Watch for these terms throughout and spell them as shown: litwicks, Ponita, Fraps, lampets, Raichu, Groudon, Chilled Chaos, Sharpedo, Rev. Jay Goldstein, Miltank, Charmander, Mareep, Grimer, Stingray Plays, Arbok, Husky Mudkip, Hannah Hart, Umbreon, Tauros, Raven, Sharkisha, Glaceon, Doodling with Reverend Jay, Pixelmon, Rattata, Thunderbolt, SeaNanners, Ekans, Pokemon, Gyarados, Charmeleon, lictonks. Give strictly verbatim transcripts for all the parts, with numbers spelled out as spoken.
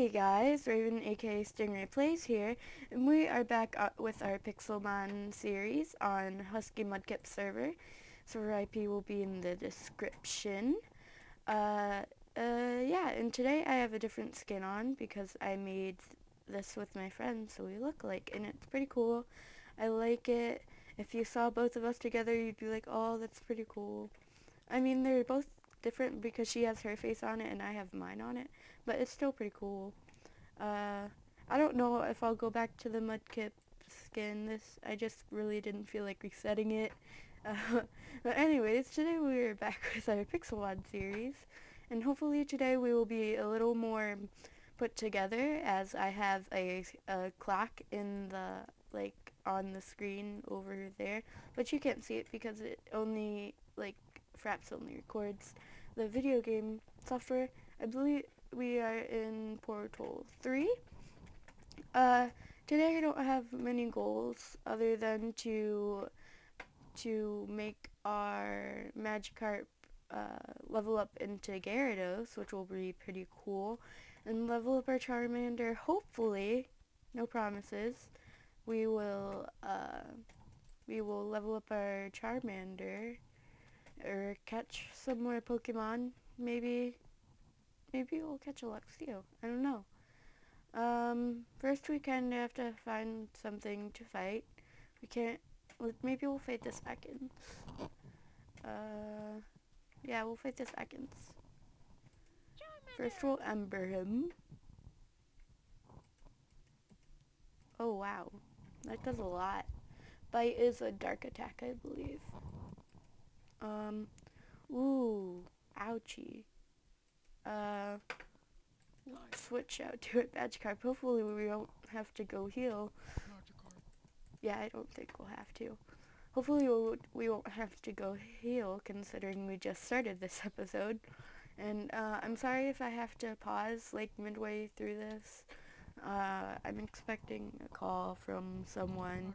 Hey guys, Raven aka Stingray Plays here, and we are back with our Pixelmon series on Husky Mudkip server. Server I P will be in the description. Uh, uh, yeah, and today I have a different skin on because I made this with my friends, so we look like, and it's pretty cool. I like it. If you saw both of us together, you'd be like, oh, that's pretty cool. I mean, they're both different because she has her face on it and I have mine on it, but it's still pretty cool. Uh, I don't know if I'll go back to the Mudkip skin. This I just really didn't feel like resetting it. Uh, but anyways, today we're back with our Pixelmon series, and hopefully today we will be a little more put together, as I have a, a clock in the, like, on the screen over there, but you can't see it because it only, like, Fraps only records the video game software. I believe we are in Portal three. Uh, today I don't have many goals other than to to make our Magikarp uh, level up into Gyarados, which will be pretty cool, and level up our Charmander. Hopefully, no promises, we will uh, we will level up our Charmander. Or catch some more Pokemon. Maybe, maybe we'll catch a Luxio. I don't know. Um, first we kind of have to find something to fight. We can't, maybe we'll fight this Ekans. Uh, yeah, we'll fight this Ekans. First we'll Ember him. Oh wow, that does a lot. Bite is a dark attack, I believe. Um, ooh, ouchie. Uh, switch out to it, Magikarp. Hopefully we don't have to go heal. Yeah, I don't think we'll have to. Hopefully we'll, we won't have to go heal, considering we just started this episode. And, uh, I'm sorry if I have to pause, like, midway through this. Uh, I'm expecting a call from someone.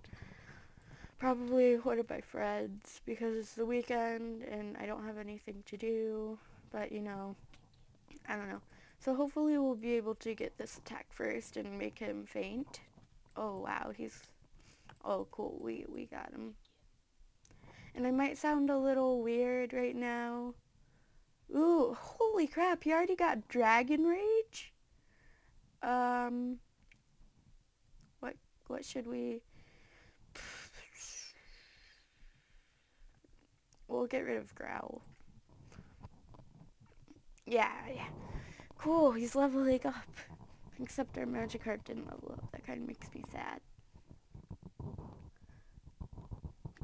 Probably one of my friends, because it's the weekend and I don't have anything to do, but you know, I don't know. So hopefully we'll be able to get this attack first and make him faint. Oh wow, he's, oh cool, we, we got him. And I might sound a little weird right now. Ooh, holy crap, he already got Dragon Rage? Um, what, what should we... We'll get rid of Growl. Yeah, yeah. Cool, he's leveling up. Except our Magikarp didn't level up. That kind of makes me sad.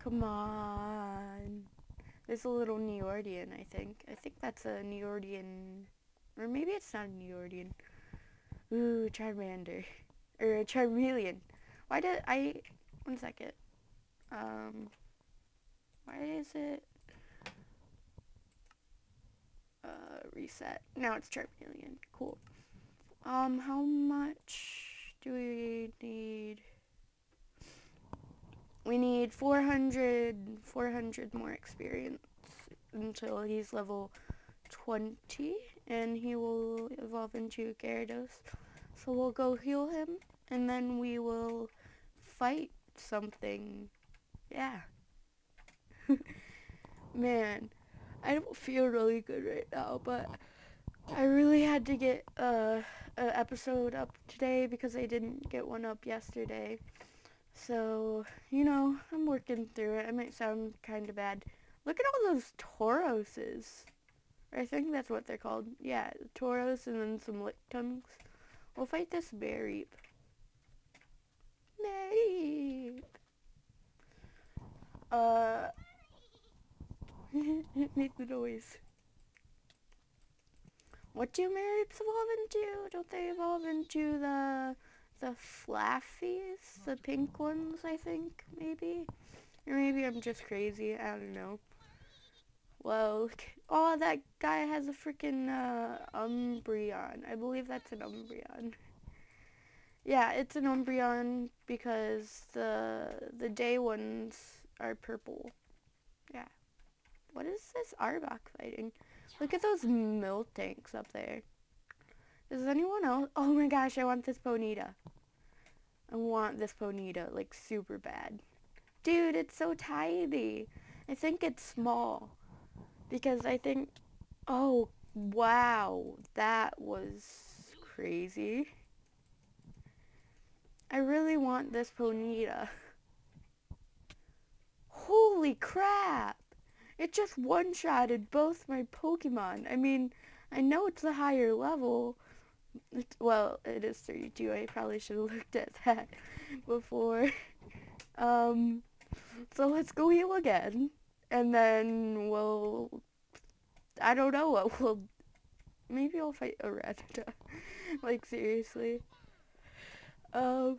Come on. There's a little Neordian, I think. I think that's a Neordian. Or maybe it's not a Neordian. Ooh, Charmander. Or a Charmeleon. Why did I... One second. Um... Why is it... Uh, reset. Now it's Charmeleon. Cool. Um, how much do we need? We need four hundred, four hundred more experience until he's level twenty, and he will evolve into Gyarados. So we'll go heal him, and then we will fight something. Yeah. Man, I don't feel really good right now, but I really had to get uh, an episode up today because I didn't get one up yesterday. So, you know, I'm working through it. I might sound kind of bad. Look at all those Tauroses. I think that's what they're called. Yeah, Tauros and then some lictonks. We'll fight this Mareep. Mareep. Uh... Make the noise. What do Mareeps evolve into? Don't they evolve into the the flaffies? The pink ones, I think, maybe? Or maybe I'm just crazy. I don't know. Well, oh, that guy has a freaking uh, Umbreon. I believe that's an Umbreon. Yeah, it's an Umbreon because the the day ones are purple. Yeah. What is this Arbok fighting? Look at those miltanks up there. Does anyone else? Oh my gosh, I want this Ponita. I want this Ponita, like, super bad. Dude, it's so tiny. I think it's small. Because I think... Oh, wow. That was crazy. I really want this Ponita. Holy crap! It just one-shotted both my Pokemon. I mean, I know it's a higher level. It's, well, it is thirty-two. I probably should have looked at that before. Um, so let's go heal again. And then we'll... I don't know what we'll... Maybe I'll fight a Rattata. Like, seriously. Um...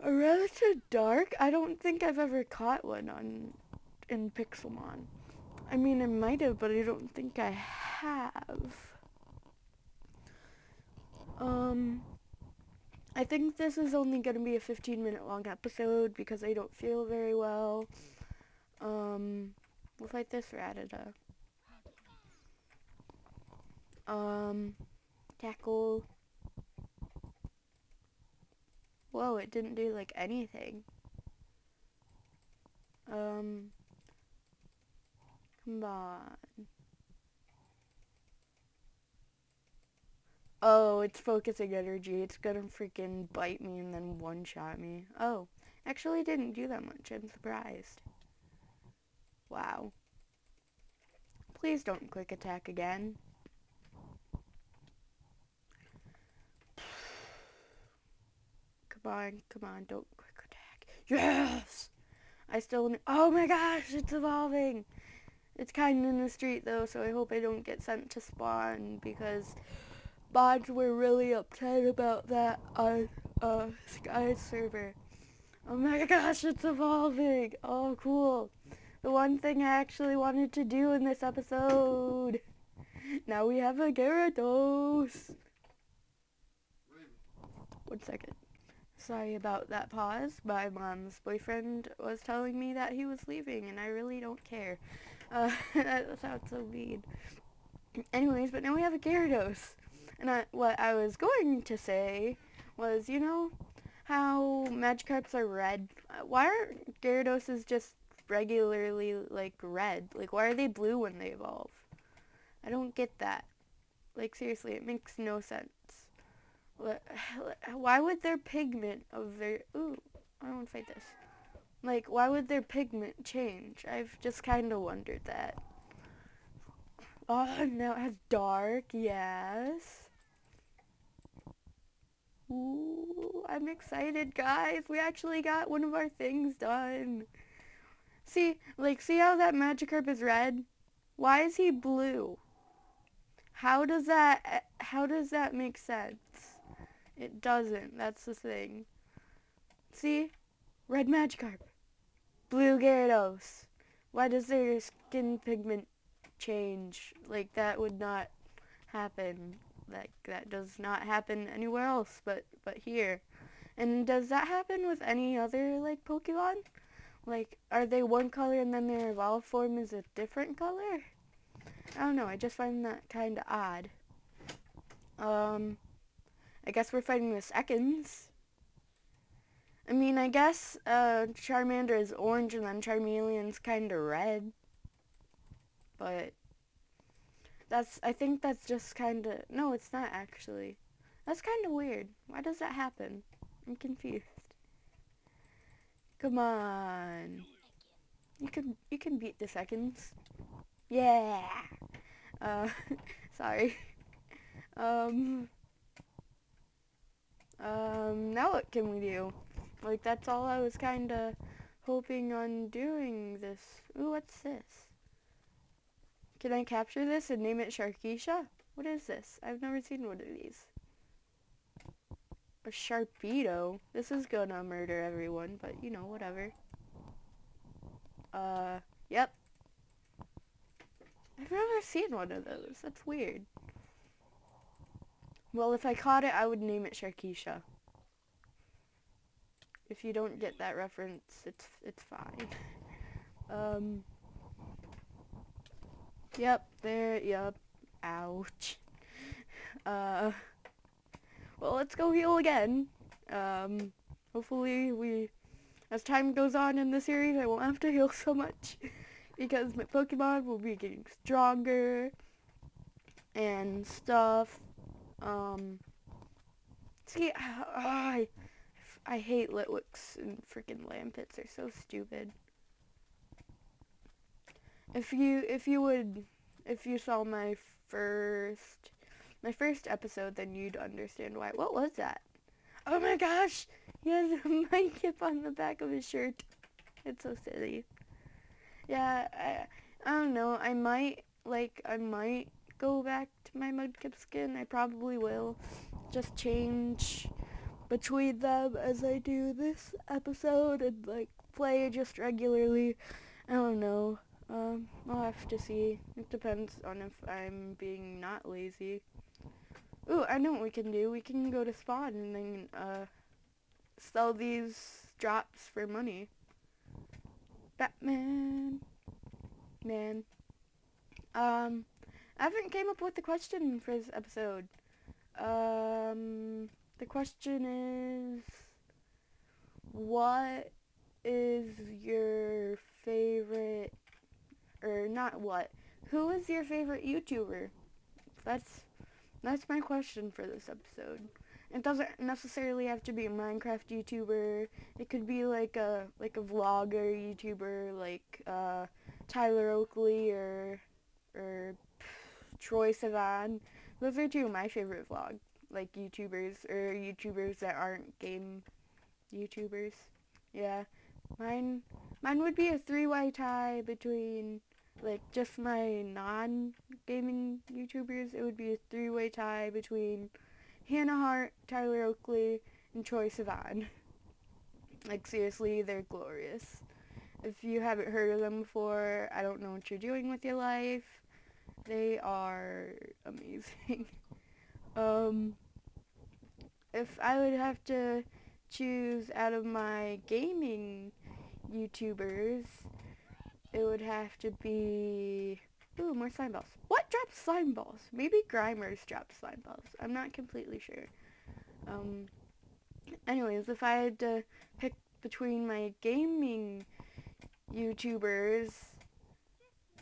A Rattata Dark? I don't think I've ever caught one on... in Pixelmon. I mean, I might have, but I don't think I have. Um... I think this is only going to be a fifteen minute long episode because I don't feel very well. Um, we'll fight this Rattata. Um, tackle. Whoa, it didn't do, like, anything. Um, come on. Oh, it's focusing energy. It's gonna freaking bite me and then one-shot me. Oh, actually didn't do that much. I'm surprised. Wow. Please don't click attack again. Come on, come on, don't click attack. Yes! I still... Oh my gosh, it's evolving! It's kind of in the street though, so I hope I don't get sent to spawn because... Bods were really upset about that on uh, Sky's server. Oh my gosh, it's evolving! Oh, cool. The one thing I actually wanted to do in this episode. Now we have a Gyarados. One second. Sorry about that pause. My mom's boyfriend was telling me that he was leaving, and I really don't care. Uh, that sounds so mean. Anyways, but now we have a Gyarados. And I, what I was going to say was, you know how Magikarps are red? Why aren't Gyarados just regularly, like, red? Like, why are they blue when they evolve? I don't get that. Like, seriously, it makes no sense. Why would their pigment of their... Ooh, I won't fight this. Like, why would their pigment change? I've just kind of wondered that. Oh, now it has dark, yes. Ooh, I'm excited, guys. We actually got one of our things done. See, like, see how that Magikarp is red? Why is he blue? How does that, how does that make sense? It doesn't, that's the thing. See? Red Magikarp. Blue Gyarados. Why does their skin pigment change? Like, that would not happen. Like, that does not happen anywhere else but but here. And does that happen with any other, like, Pokemon? Like, are they one color and then their evolved form is a different color? I don't know, I just find that kind of odd. Um, I guess we're fighting the Ekans. I mean, I guess uh, Charmander is orange and then Charmeleon's kind of red. But that's, I think that's just kind of, no, it's not actually. That's kind of weird. Why does that happen? I'm confused. Come on. You can, you can beat the Ekans. Yeah. Uh, sorry. Um, um, now what can we do? Like, that's all I was kind of hoping on doing this. Ooh, what's this? Can I capture this and name it Sharkisha? What is this? I've never seen one of these. A Sharpedo. This is gonna murder everyone, but you know, whatever. Uh, yep. I've never seen one of those. That's weird. Well, if I caught it, I would name it Sharkisha. If you don't get that reference, it's it's fine. Um... Yep, there, yep, ouch. Uh, Well, let's go heal again. Um, hopefully we, as time goes on in the series, I won't have to heal so much because my Pokemon will be getting stronger and stuff. Um, see, oh, I, I hate litwicks and freaking lampets. They're so stupid. If you, if you would, if you saw my first, my first episode, then you'd understand why. What was that? Oh my gosh! He has a Minecraft on the back of his shirt. It's so silly. Yeah, I, I don't know. I might, like, I might go back to my Mudkip skin. I probably will. Just change between them as I do this episode and, like, play just regularly. I don't know. Um, I'll have to see. It depends on if I'm being not lazy. Ooh, I know what we can do. We can go to spawn and then, uh, sell these drops for money. Batman. Man. Um, I haven't came up with the question for this episode. Um, the question is, what is your favorite... or not what, who is your favorite YouTuber? That's, that's my question for this episode. It doesn't necessarily have to be a Minecraft YouTuber. It could be like a, like a vlogger YouTuber, like, uh, Tyler Oakley or, or pff, Troye Sivan. Those are two of my favorite vlog, like, YouTubers, or YouTubers that aren't game YouTubers. Yeah. Mine, mine would be a three-way tie between, like, just my non-gaming YouTubers. It would be a three-way tie between Hannah Hart, Tyler Oakley, and Troye Sivan. Like, seriously, they're glorious. If you haven't heard of them before, I don't know what you're doing with your life. They are amazing. um, if I would have to choose out of my gaming YouTubers, it would have to be... Ooh, more slime balls. What drops slime balls? Maybe Grimer's drops slime balls. I'm not completely sure. Um, anyways, if I had to pick between my gaming YouTubers,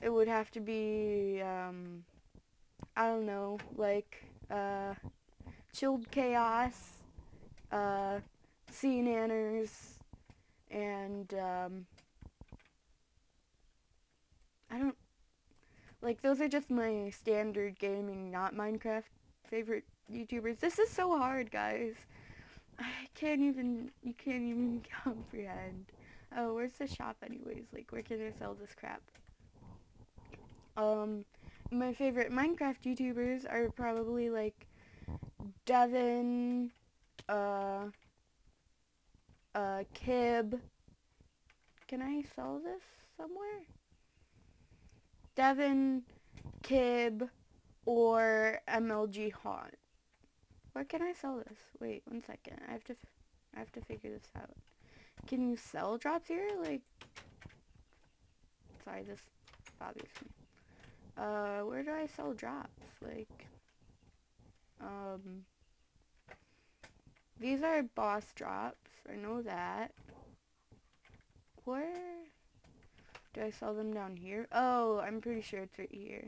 it would have to be, um, I don't know, like, uh, Chilled Chaos, uh, SeaNanners, and, um, I don't, like, those are just my standard gaming, not Minecraft favorite YouTubers. This is so hard, guys. I can't even, you can't even comprehend. Oh, where's the shop anyways? Like, where can I sell this crap? Um, my favorite Minecraft YouTubers are probably, like, Devin, uh, uh, Kib. Can I sell this somewhere? Devin, Kib, or M L G Haunt. Where can I sell this? Wait, one second. I have to, f I have to figure this out. Can you sell drops here? Like, sorry, this bothers me. Uh, where do I sell drops? Like, um, these are boss drops. I know that. Where do I sell them? Down here? Oh, I'm pretty sure it's right here.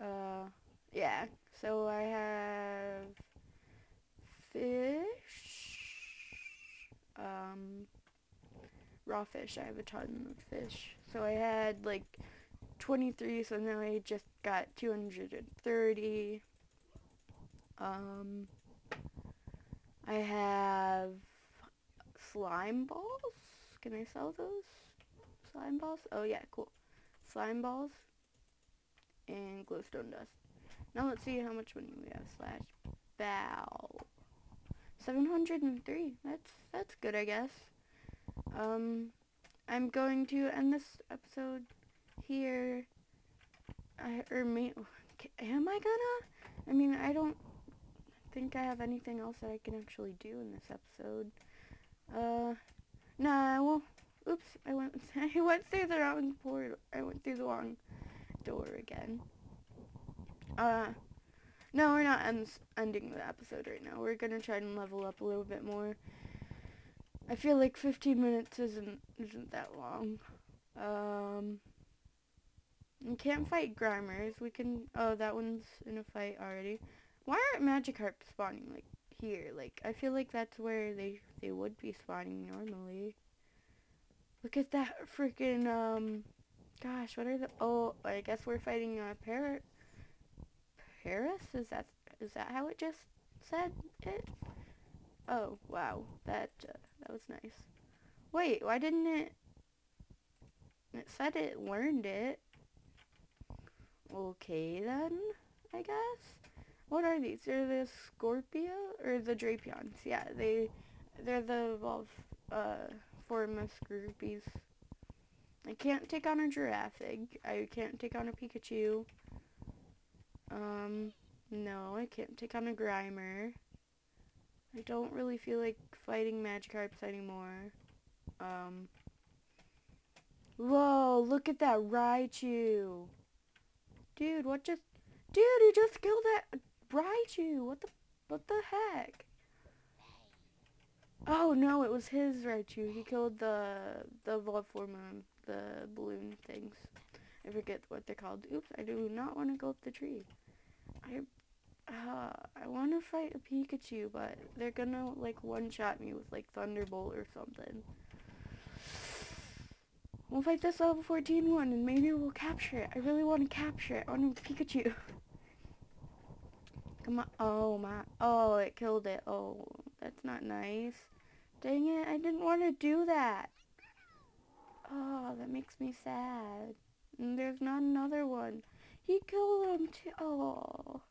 Uh, yeah. So I have fish. Um, raw fish. I have a ton of fish. So I had like twenty-three. So now I just got two hundred thirty. Um, I have slime balls. Can I sell those? Slime balls? Oh yeah, cool. Slime balls and glowstone dust. Now let's see how much money we have. Slash bow. seven hundred three. That's, that's good, I guess. Um, I'm going to end this episode here. I, or me, am I gonna? I mean, I don't think I have anything else that I can actually do in this episode. Uh, nah, I won't. Oops, I went, I went through the wrong portal. I went through the wrong door again. Uh, No, we're not en ending the episode right now. We're going to try and level up a little bit more. I feel like fifteen minutes isn't isn't that long. Um, we can't fight Grimers. We can... Oh, that one's in a fight already. Why aren't Magikarp spawning, like, here? Like, I feel like that's where they, they would be spawning normally. Look at that freaking, um... Gosh, what are the... Oh, I guess we're fighting a parrot. Paris? Is that is that how it just said it? Oh, wow. That uh, that was nice. Wait, why didn't it... It said it learned it. Okay, then, I guess. What are these? They're the Scorpio? Or the Drapions. Yeah, they, they're the evolved uh, form of Scroopies. I can't take on a giraffe egg. I can't take on a Pikachu. Um, no, I can't take on a Grimer. I don't really feel like fighting Magikarps anymore. Um, whoa, look at that Raichu. Dude, what just, dude, you just killed that Raichu. What the, what the heck? Oh, no, it was his Raichu. He killed the, the evolved form of the balloon things. I forget what they're called. Oops, I do not want to go up the tree. I uh, I want to fight a Pikachu, but they're going to, like, one-shot me with, like, Thunderbolt or something. We'll fight this level fourteen one, and maybe we'll capture it. I really want to capture it. I want a Pikachu. Come on. Oh, my. Oh, it killed it. Oh, that's not nice. Dang it, I didn't want to do that. Oh, that makes me sad. And there's not another one. He killed them too. Oh.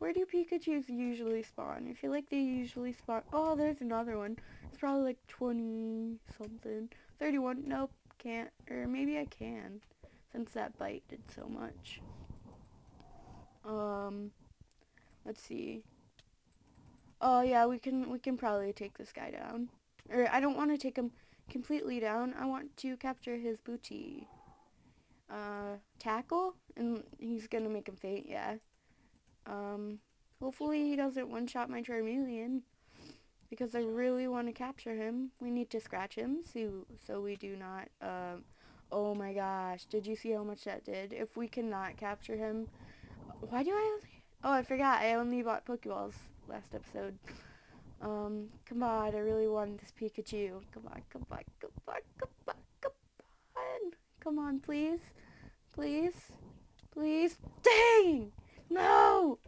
Where do Pikachus usually spawn? I feel like they usually spawn. Oh, there's another one. It's probably like twenty something. thirty-one. Nope. Can't. Or maybe I can. Since that bite did so much. Um. Let's see. Oh, yeah. We can, we can probably take this guy down. Or I don't want to take him completely down. I want to capture his booty. Uh, tackle, and he's gonna make him faint, yeah. Um, hopefully he doesn't one-shot my Charmeleon, because I really want to capture him. We need to scratch him, so, so we do not, um, oh my gosh, did you see how much that did? If we cannot capture him, why do I, oh, I forgot, I only bought Pokeballs last episode. Um, come on, I really wanted this Pikachu. Come on, come on, come on, come on, come on. Come on, please. Please. Please. Dang! No!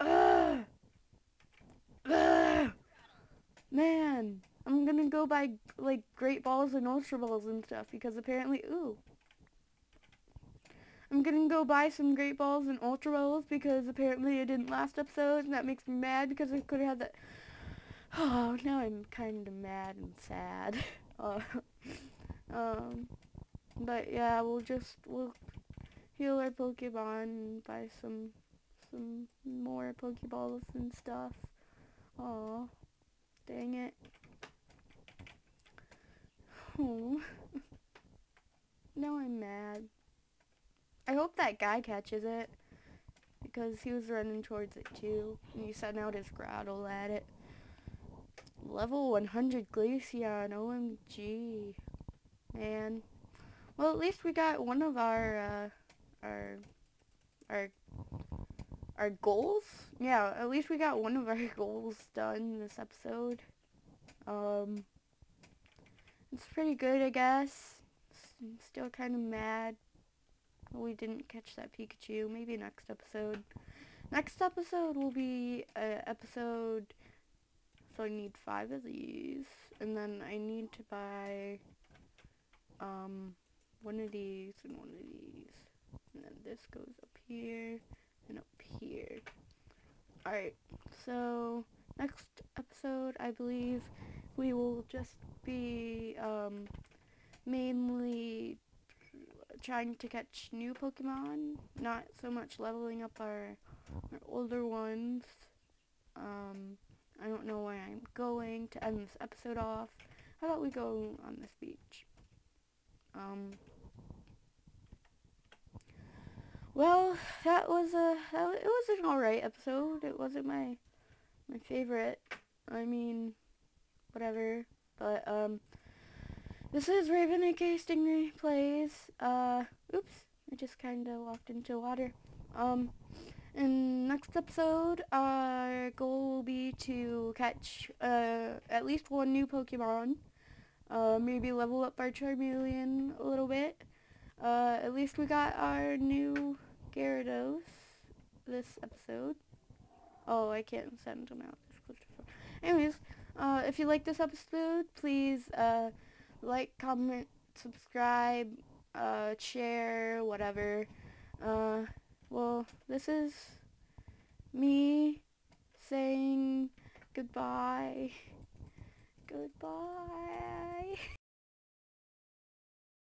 Ugh! Ugh! Man, I'm gonna go buy, like, Great Balls and Ultra Balls and stuff, because apparently, ooh. I'm gonna go buy some Great Balls and Ultra Balls, because apparently it didn't last episode, and that makes me mad, because I could've had that. Oh, now I'm kinda mad and sad. uh, um... But yeah, we'll just, we'll heal our Pokemon and buy some, some more Pokeballs and stuff. Aw, dang it. Oh, now I'm mad. I hope that guy catches it, because he was running towards it too, and he sent out his Groudon at it. Level one hundred Glaceon, O M G. Man. Well, at least we got one of our, uh, our, our, our goals? Yeah, at least we got one of our goals done this episode. Um, it's pretty good, I guess. I'm still kind of mad we didn't catch that Pikachu. Maybe next episode. Next episode will be, uh, episode, so I need five of these. And then I need to buy, um... one of these, and one of these, and then this goes up here, and up here. Alright, so, next episode, I believe, we will just be, um, mainly trying to catch new Pokemon, not so much leveling up our, our older ones. Um, I don't know where I'm going to end this episode off. How about we go on this beach? Um... Well, that was a that, it was an alright episode. It wasn't my my favorite. I mean, whatever. But um, this is Raven, aka Stingray Plays. Uh, oops, I just kind of walked into water. Um, in next episode, our goal will be to catch uh at least one new Pokemon. Uh, maybe level up our Charmeleon a little bit. Uh, at least we got our new Gyarados this episode. Oh, I can't send them out. Anyways, uh, if you like this episode, please uh, like, comment, subscribe, uh, share, whatever. Uh, well, this is me saying goodbye. Goodbye.